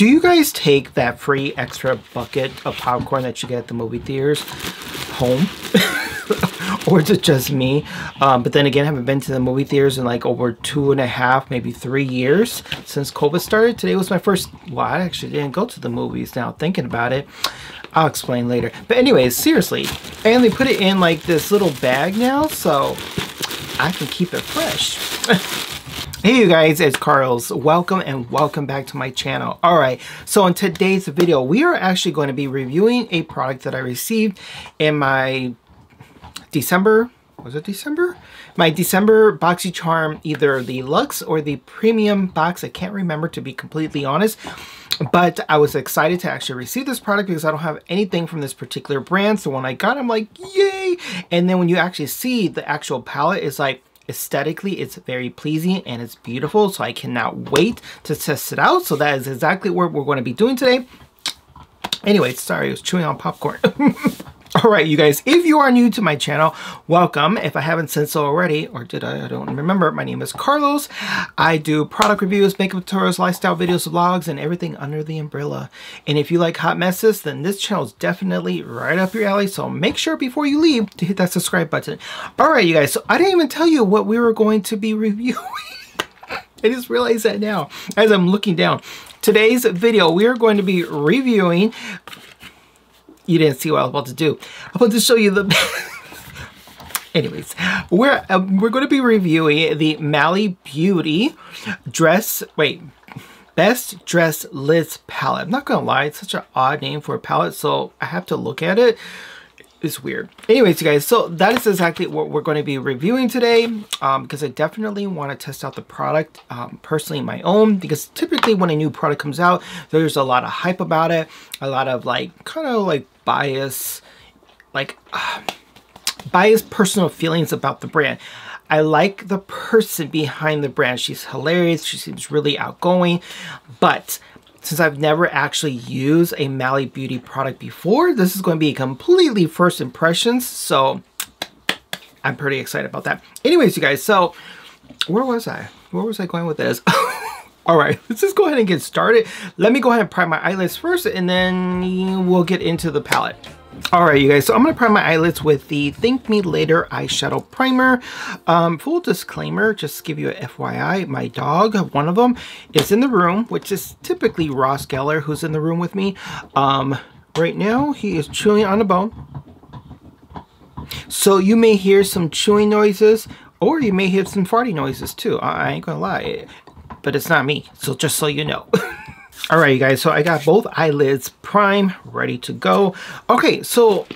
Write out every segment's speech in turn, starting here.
Do you guys take that free extra bucket of popcorn that you get at the movie theaters home? Or is it just me? But then again, I haven't been to the movie theaters in like over 2.5, maybe 3 years since COVID started. Today was my first, well, I actually didn't go to the movies now thinking about it. I'll explain later. But anyways, seriously. And they put it in like this little bag now, so I can keep it fresh. Hey you guys, it's Carlos. Welcome and welcome back to my channel. Alright, so in today's video, we are actually going to be reviewing a product that I received in my December, was it December? My December Boxycharm, either the Luxe or the Premium box. I can't remember, to be completely honest. But I was excited to actually receive this product because I don't have anything from this particular brand. So when I got it, I'm like, yay! And then when you actually see the actual palette, it's like, aesthetically, it's very pleasing and it's beautiful, so I cannot wait to test it out. So that is exactly what we're going to be doing today. Anyway, sorry, I was chewing on popcorn. Alright, you guys, if you are new to my channel, welcome. If I haven't said so already, or did I don't remember, my name is Carlos. I do product reviews, makeup tutorials, lifestyle videos, vlogs, and everything under the umbrella. And if you like hot messes, then this channel is definitely right up your alley, so make sure before you leave to hit that subscribe button. Alright, you guys, so I didn't even tell you what we were going to be reviewing. I just realized that now, as I'm looking down. Today's video, we are going to be reviewing... You didn't see what I was about to do. I'm about to show you the... Anyways, we're going to be reviewing the Mally Beauty Best Dressed Lids palette. I'm not going to lie, it's such an odd name for a palette, so I have to look at it. It's weird. Anyways, you guys, so that is exactly what we're going to be reviewing today, because I definitely want to test out the product, personally my own, because typically when a new product comes out, there's a lot of hype about it, a lot of like, kind of like bias, biased personal feelings about the brand. I like the person behind the brand. She's hilarious. She seems really outgoing, but since I've never actually used a Mally Beauty product before, this is going to be completely first impressions, so I'm pretty excited about that. Anyways, you guys, so where was I? Where was I going with this? Alright, let's just go ahead and get started. Let me go ahead and prime my eyelids first, and then we'll get into the palette. Alright, you guys, so I'm going to prime my eyelids with the Think Me Later eyeshadow primer. Full disclaimer, just to give you an FYI, my dog, one of them, is in the room, which is typically Ross Geller, who's in the room with me. Right now, he is chewing on a bone. So you may hear some chewing noises, or you may hear some farting noises, too. I ain't going to lie, but it's not me, so just so you know. Alright, you guys, so I got both eyelids primed, ready to go. Okay, so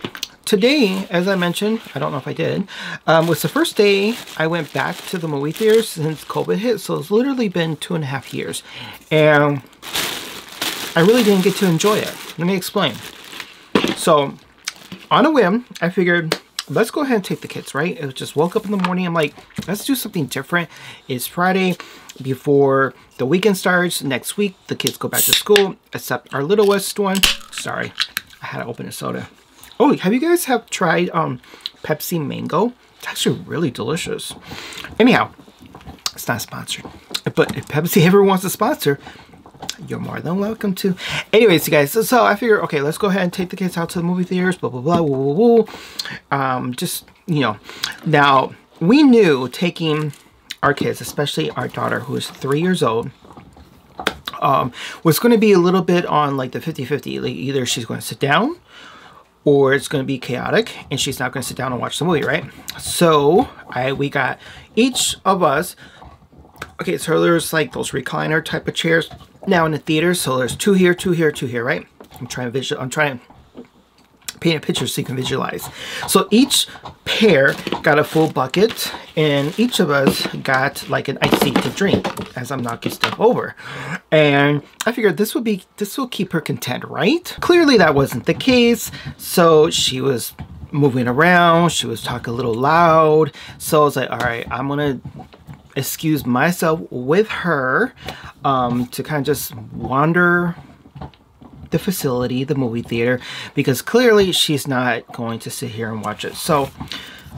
today, as I mentioned, I don't know if I did, was the first day I went back to the movie theaters since COVID hit, so it's literally been 2.5 years. And I really didn't get to enjoy it. Let me explain. So, on a whim, I figured, let's go ahead and take the kids, right? I just woke up in the morning, I'm like, let's do something different. It's Friday. Before the weekend starts, next week, the kids go back to school, except our littlest one. Sorry, I had to open a soda. Oh, have you guys tried Pepsi Mango? It's actually really delicious. Anyhow, it's not sponsored. But if Pepsi ever wants to sponsor, you're more than welcome to. Anyways, you guys, so I figured, okay, let's go ahead and take the kids out to the movie theaters, blah, blah, blah, woo, woo, woo. Just, you know. Now, we knew taking... our kids, especially our daughter who is 3 years old, was going to be a little bit on like the 50-50. Like either she's going to sit down or it's going to be chaotic and she's not going to sit down and watch the movie, right? So we got each of us, okay, so there's like those recliner type of chairs now in the theater. So there's two here, two here, two here, right? I'm trying to paint a picture so you can visualize. So each pair got a full bucket and each of us got like an iced tea to drink as I'm knocking stuff over. And I figured this will keep her content, right? Clearly that wasn't the case. So she was moving around, she was talking a little loud. So I was like, all right, I'm gonna excuse myself with her to kind of just wander the facility, the movie theater, because clearly she's not going to sit here and watch it. So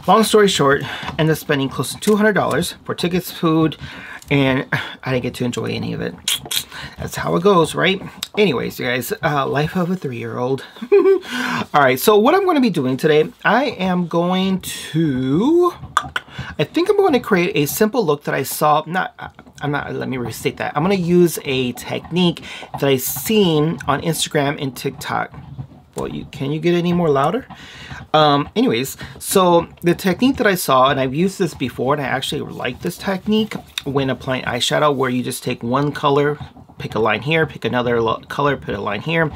long story short, ended up spending close to $200 for tickets, food, and I didn't get to enjoy any of it. That's how it goes, right? Anyways, you guys, life of a 3-year-old. Alright, so what I'm going to be doing today, I think I'm going to create a simple look that I saw, let me restate that. I'm going to use a technique that I've seen on Instagram and TikTok. Well, can you get any more louder? Anyways, so the technique that I saw, and I've used this before, and I actually like this technique when applying eyeshadow, where you just take one color, pick a line here, pick another color, put a line here,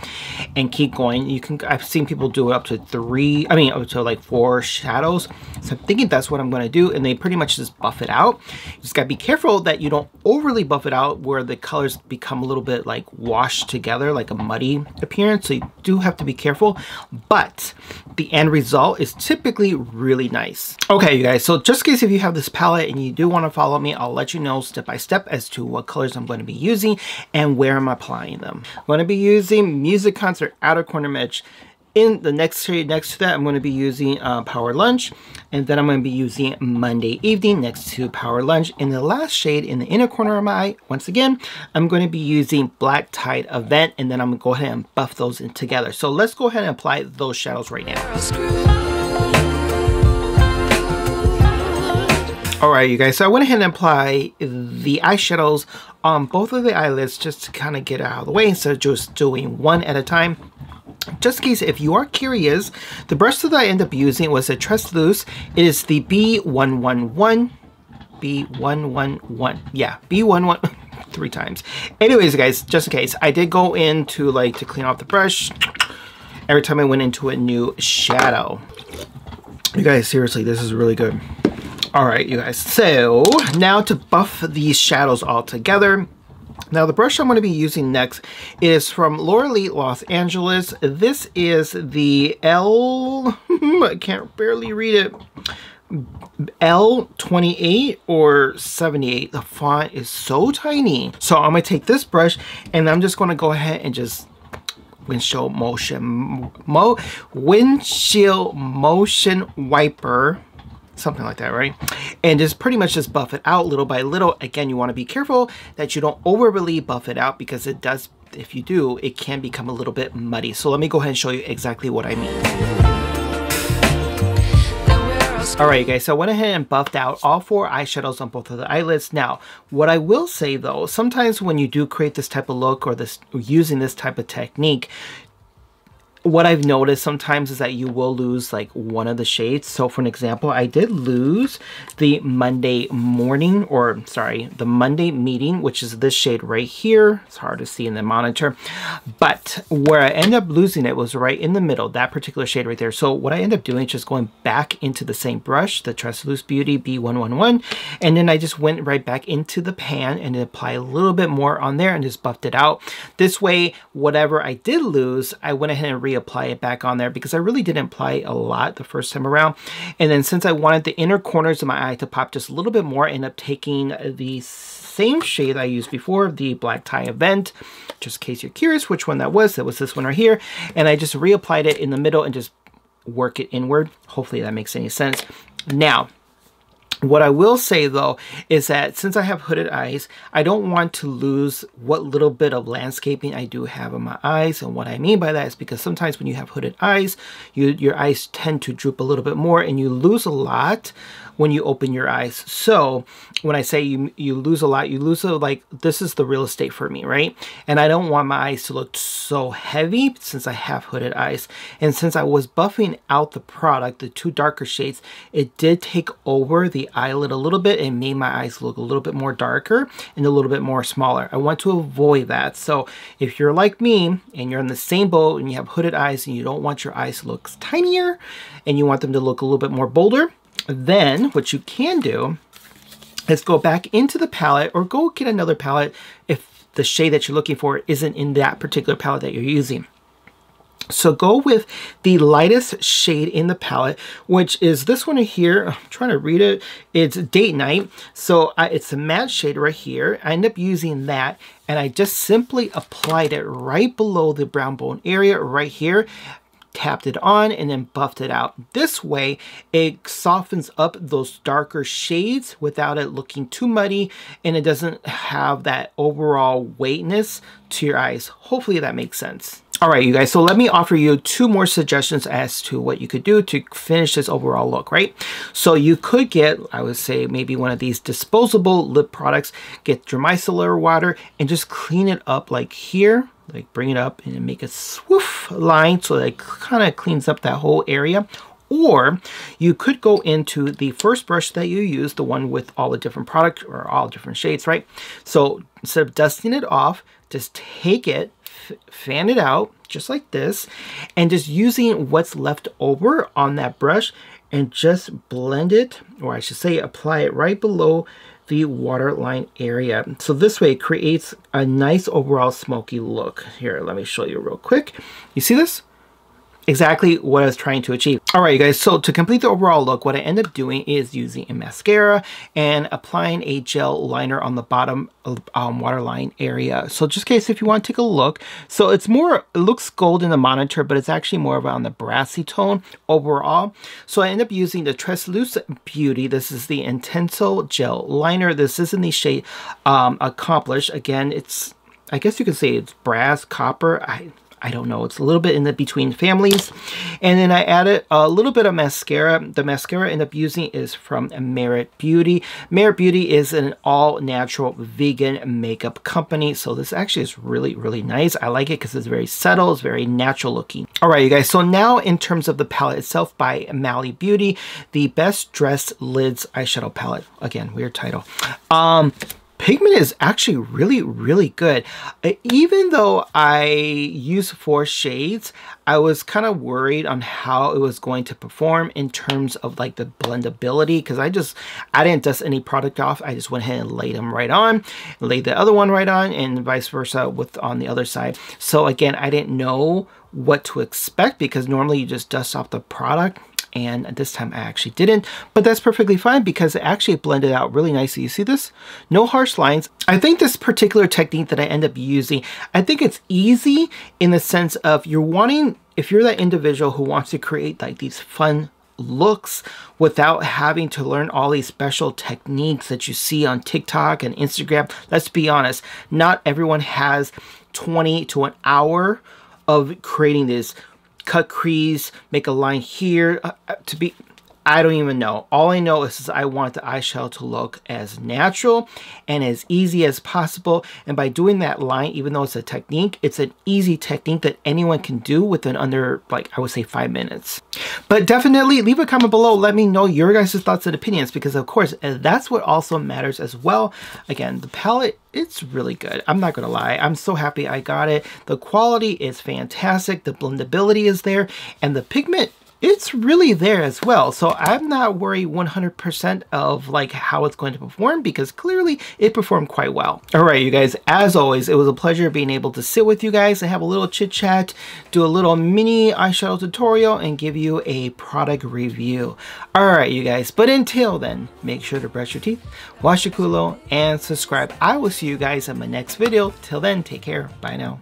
and keep going. I've seen people do it up to like four shadows. So I'm thinking that's what I'm going to do, and they pretty much just buff it out. You just got to be careful that you don't overly buff it out where the colors become a little bit like washed together, like a muddy appearance. So you do have to be careful, but the end result is typically really nice. Okay, you guys, so just in case if you have this palette and you do want to follow me, I'll let you know step by step as to what colors I'm going to be using and where I'm applying them. I'm going to be using Music Concert Outer Corner Match. In the next shade next to that, I'm going to be using Power Lunch, and then I'm going to be using Monday Evening next to Power Lunch. In the last shade in the inner corner of my eye, once again, I'm going to be using Black Tide Event, and then I'm going to go ahead and buff those in together. So let's go ahead and apply those shadows right now. Alright, you guys, so I went ahead and applied the eyeshadows on both of the eyelids just to kind of get out of the way instead of just doing one at a time. Just in case if you are curious, the brush that I ended up using was a Tres Luxe. It is the B111. B111. Yeah, B111. Three times. Anyways, guys, just in case, I did go in to clean off the brush every time I went into a new shadow. You guys, seriously, this is really good. Alright, you guys, so now to buff these shadows all together. Now the brush I'm going to be using next is from Laura Lee Los Angeles. This is the L... I can't barely read it. L28 or 78. The font is so tiny. So I'm going to take this brush and I'm just going to go ahead and just windshield motion wiper, something like that, right? And just pretty much just buff it out little by little. Again, you want to be careful that you don't overly buff it out, because it does, if you do, it can become a little bit muddy. So let me go ahead and show you exactly what I mean. Alright, you guys, so I went ahead and buffed out all four eyeshadows on both of the eyelids. Now, what I will say though, sometimes when you do create this type of look or using this type of technique, what I've noticed sometimes is that you will lose like one of the shades. So for an example, I did lose the Monday Meeting, which is this shade right here. It's hard to see in the monitor, but where I ended up losing it was right in the middle, that particular shade right there. So what I ended up doing is just going back into the same brush, the Tres Luxe Beauty B111, and then I just went right back into the pan and applied a little bit more on there and just buffed it out. This way, whatever I did lose, I went ahead and reapply it back on there, because I really didn't apply a lot the first time around. And then since I wanted the inner corners of my eye to pop just a little bit more, I ended up taking the same shade I used before, the Black Tie Event, just in case you're curious which one that was this one right here. And I just reapplied it in the middle and just work it inward. Hopefully that makes any sense. Now, what I will say though is that since I have hooded eyes, I don't want to lose what little bit of landscaping I do have in my eyes. And what I mean by that is because sometimes when you have hooded eyes, your eyes tend to droop a little bit more and you lose a lot when you open your eyes. So when I say you lose a lot, you lose like, this is the real estate for me, right? And I don't want my eyes to look so heavy since I have hooded eyes. And since I was buffing out the product, the two darker shades, it did take over the eyelid a little bit and made my eyes look a little bit more darker and a little bit more smaller. I want to avoid that. So if you're like me and you're in the same boat and you have hooded eyes and you don't want your eyes to look tinier and you want them to look a little bit more bolder, then what you can do is go back into the palette or go get another palette if the shade that you're looking for isn't in that particular palette that you're using. So go with the lightest shade in the palette, which is this one here. I'm trying to read it. It's Date Night. So it's a matte shade right here. I end up using that, and I just simply applied it right below the brown bone area right here. tapped it on and then buffed it out. This way, it softens up those darker shades without it looking too muddy, and it doesn't have that overall weightiness to your eyes. Hopefully that makes sense. All right, you guys, so let me offer you two more suggestions as to what you could do to finish this overall look, right? So you could get, I would say, maybe one of these disposable lip products, get your micellar water, and just clean it up like here. Like bring it up and make a swoosh line so that it kind of cleans up that whole area. Or you could go into the first brush that you use, the one with all the different products or all different shades, right? So instead of dusting it off, just take it, fan it out just like this, and just using what's left over on that brush and just blend it, or I should say apply it right below the waterline area. So this way it creates a nice overall smoky look. Here, let me show you real quick. You see this? Exactly what I was trying to achieve. All right, you guys, so to complete the overall look, what I end up doing is using a mascara and applying a gel liner on the bottom waterline area. So just in case if you want to take a look. So it's more, it looks gold in the monitor, but it's actually more around the brassy tone overall. So I end up using the Tres Luxe Beauty. This is the Intenso Gel Liner. This is in the shade Accomplished. Again, it's, I guess you could say it's brass, copper. I don't know, it's a little bit in the between families. And then I added a little bit of mascara. The mascara I end up using is from Merit Beauty. Merit Beauty is an all-natural vegan makeup company. So this actually is really, really nice. I like it because it's very subtle, it's very natural looking. All right, you guys, so now in terms of the palette itself by Mally Beauty, the Best Dressed Lids eyeshadow palette. Again, weird title. Pigment is actually really, really good. Even though I use 4 shades, I was kind of worried on how it was going to perform in terms of like the blendability, because I didn't dust any product off. I just went ahead and laid them right on, laid the other one right on, and vice versa with on the other side. So again, I didn't know what to expect because normally you just dust off the product. And this time I actually didn't, but that's perfectly fine because it actually blended out really nicely. You see this? No harsh lines. I think this particular technique that I end up using, I think it's easy in the sense of you're wanting, if you're that individual who wants to create like these fun looks without having to learn all these special techniques that you see on TikTok and Instagram. Let's be honest, not everyone has 20 to an hour of creating this. Cut crease, make a line here, I don't even know. All I know is I want the eyeshadow to look as natural and as easy as possible. And by doing that line, even though it's a technique, it's an easy technique that anyone can do within under, like, I would say 5 minutes. But definitely leave a comment below. Let me know your guys' thoughts and opinions because, of course, that's what also matters as well. Again, the palette, it's really good. I'm not going to lie. I'm so happy I got it. The quality is fantastic. The blendability is there. And the pigment, it's really there as well. So I'm not worried 100% of like how it's going to perform because clearly it performed quite well. All right, you guys, as always, it was a pleasure being able to sit with you guys and have a little chit chat, do a little mini eyeshadow tutorial and give you a product review. All right, you guys, but until then, make sure to brush your teeth, wash your culo, and subscribe. I will see you guys in my next video. Till then, take care. Bye now.